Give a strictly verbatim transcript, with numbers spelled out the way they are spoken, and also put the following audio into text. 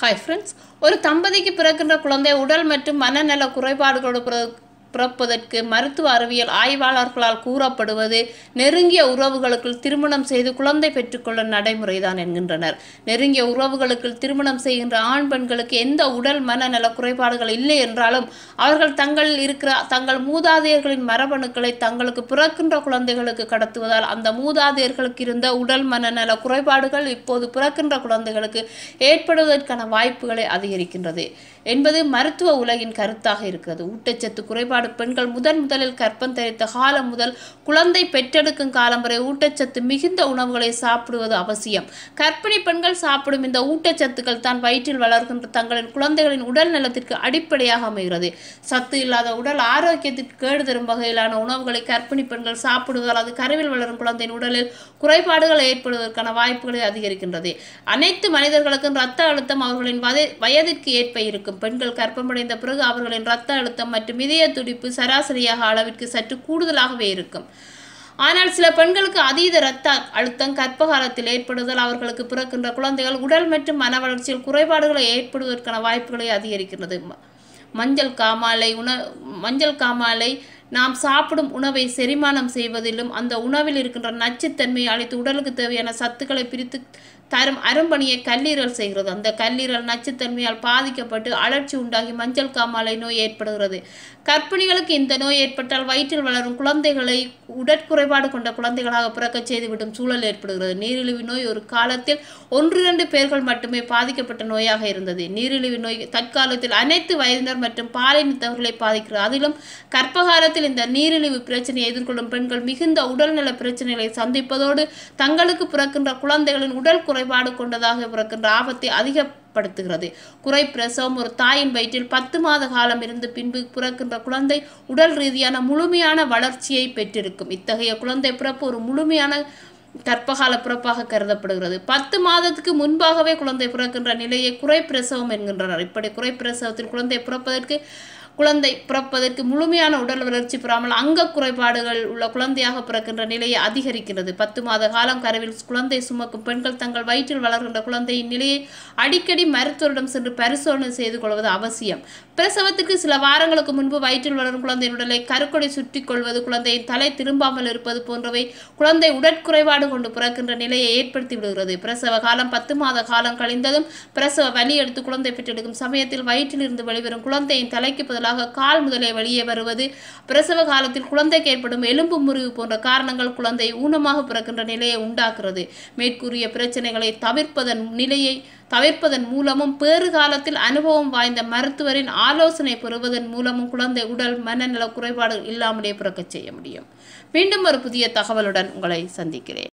Hi friends, ஒரு தம்பதிக்கு பிறக்கின்ற குழந்தை உடல் மற்றும் மனநல குறைபாடுகளோடு பிறப்பதற்கு மருத்துவ அறிவியல் ஆய்வாளர்களால் கூறப்படுவது நெருங்கிய உறவுகளுக்கு திருமணம் செய்து குழந்தை பெற்றுக்கொள்ள நடைமுறைதான் என்கின்றனர். நெருங்கிய உறவுகளுக்கு திருமணம் செய்கின்ற ஆண் பெண்களுக்கு எந்த உடல் மனநல குறைபாடுகள் இல்லை என்றாலும் அவர்கள் தங்களில் இருக்கிற தங்கள் மூதாதையர்களின் மரபணுக்களை தங்களுக்கு பிறக்கின்ற குழந்தைகளுக்கு கடத்துவதால் அந்த மூதாதையர்களுக்கு இருந்த உடல் மனநல குறைபாடுகள் இப்போது பிறக்கின்ற குழந்தைகளுக்கு ஏற்படுவதற்கான வாய்ப்புகளை அதிகரிக்கின்றது என்பது மருத்துவ உலகின் கருத்தாக இருக்கிறது. ஊட்டச்சத்து குறைபாடு பெண்கள் முதன் முதலில் கற்பம் தரித்த காலம் முதல் குழந்தை பெற்றெடுக்கும் காலம் வரை ஊட்டச்சத்து மிகுந்த உணவுகளை சாப்பிடுவது அவசியம். கர்ப்பிணி பெண்கள் சாப்பிடும் இந்த ஊட்டச்சத்துக்கள் தான் வயிற்றில் வளர்கின்ற தங்களின் குழந்தைகளின் உடல் நலத்திற்கு அடிப்படையாக அமைகிறது. சத்து இல்லாத உடல் ஆரோக்கியத்திற்கு கேடு தரும் வகையிலான உணவுகளை கர்ப்பிணி பெண்கள் சாப்பிடுவதால் அது கருவில் வளரும் குழந்தையின் உடலில் குறைபாடுகள் ஏற்படுவதற்கான வாய்ப்புகளை அதிகரிக்கின்றது. அனைத்து மனிதர்களுக்கும் இரத்த அழுத்தம் அவர்களின் வயதிற்கு ஏற்ப இருக்கும். பெண்கள் கர்ப்பமடைந்த பிறகு அவர்களின் இரத்த அழுத்தம் மற்றும் இதய துடிப்பு சராசரியாக அளவிற்கு சற்று கூடுதலாகவே இருக்கும். ஆனால் சில பெண்களுக்கு அதீத இரத்த அழுத்தம் கர்ப்பகாலத்தில் ஏற்படுவதால் அவர்களுக்கு பிறக்கின்ற குழந்தைகள் உடல் மற்றும் மன வளர்ச்சியில் குறைபாடுகளை ஏற்படுவதற்கான வாய்ப்புகளை அதிகரிக்கின்றது. மஞ்சள் காமாலை உண மஞ்சள் காமாலை நாம் சாப்பிடும் உணவை செரிமானம் செய்வதிலும் அந்த உணவில் இருக்கின்ற நச்சுத்தன்மையை அழித்து உடலுக்கு தேவையான சத்துக்களை பிரித்து தரும் அரும்பணியை கல்லீரல் செய்கிறது. அந்த கல்லீரல் நச்சுத்தன்மையால் பாதிக்கப்பட்டு அழற்சி உண்டாகி மஞ்சள் காமாலை நோய் ஏற்படுகிறது. கர்ப்பிணிகளுக்கு இந்த நோய் ஏற்பட்டால் வயிற்றில் வளரும் குழந்தைகளை உடற்குறைபாடு கொண்ட குழந்தைகளாக பிறக்க செய்துவிடும் சூழல் ஏற்படுகிறது. நீரிழிவு நோய் ஒரு காலத்தில் ஒன்றிரண்டு பேர்கள் மட்டுமே பாதிக்கப்பட்ட நோயாக இருந்தது. நீரிழிவு நோய் தற்காலத்தில் அனைத்து வயதினர் மற்றும் பாலினத்தவர்களை பாதிக்கிறது. அதிலும் கர்ப்பகாலத்தில் இந்த நீரிழிவு பிரச்சனையை எதிர்கொள்ளும் பெண்கள் மிகுந்த உடல்நல பிரச்சனைகளை சந்திப்பதோடு தங்களுக்கு பிறக்கின்ற குழந்தைகளின் உடல் குறைபாடு கொண்டதாக பிறக்கின்ற ஆபத்தை அதிகப்படுத்துகிறது. குறை பிரசவம் ஒரு தாயின் வயிற்றில் பத்து மாத காலம் இருந்து பின்பு பிறக்கின்ற குழந்தை உடல் ரீதியான முழுமையான வளர்ச்சியை பெற்றிருக்கும். இத்தகைய குழந்தை பிறப்பு ஒரு முழுமையான கர்ப்பகால பிறப்பாக கருதப்படுகிறது. பத்து மாதத்துக்கு முன்பாகவே குழந்தை பிறக்கின்ற நிலையை குறை பிரசவம் என்கின்றனர். இப்படி குறை பிரசவத்தில் குழந்தை பிறப்பதற்கு குழந்தை பிறப்பதற்கு முழுமையான உடல் வளர்ச்சி பெறாமல் அங்க குறைபாடுகள் உள்ள குழந்தையாக பிறக்கின்ற நிலையை அதிகரிக்கிறது. பத்து மாத காலம் கருவில் குழந்தை சுமக்கும் பெண்கள் தங்கள் வயிற்றில் வளர்கின்ற குழந்தையின் நிலையை அடிக்கடி மருத்துவரிடம் சென்று பரிசோதனை செய்து கொள்வது அவசியம். பிரசவத்திற்கு சில வாரங்களுக்கு முன்பு வயிற்றில் வளரும் குழந்தையின் உடலை கருக்கொடை சுற்றி கொள்வது, குழந்தையின் தலை திரும்பாமல் இருப்பது போன்றவை குழந்தை உடற்குறைபாடு கொண்டு பிறக்கின்ற நிலையை ஏற்படுத்தி விடுகிறது. பிரசவ காலம் பத்து மாத காலம் கழிந்ததும் பிரசவ வலி எடுத்து குழந்தை பெற்றெடுக்கும் சமயத்தில் வயிற்றில் இருந்து வெளிவரும் குழந்தையின் தலைக்கு கால் முதலே வெளியே வருவது, பிரசவ காலத்தில் குழந்தைக்கு ஏற்படும் எலும்பு முறிவு போன்ற காரணங்கள் குழந்தை ஊனமாக பிறக்கின்ற நிலையை உண்டாக்குகிறது. மேற்கூறிய பிரச்சனைகளை தவிர்ப்பதன் நிலையை தவிர்ப்பதன் மூலமும் பேறு காலத்தில் அனுபவம் வாய்ந்த மருத்துவரின் ஆலோசனை பெறுவதன் மூலமும் குழந்தை உடல் மனநல குறைபாடு இல்லாமலே பிறக்க செய்ய முடியும். மீண்டும் ஒரு புதிய தகவலுடன் உங்களை சந்திக்கிறேன்.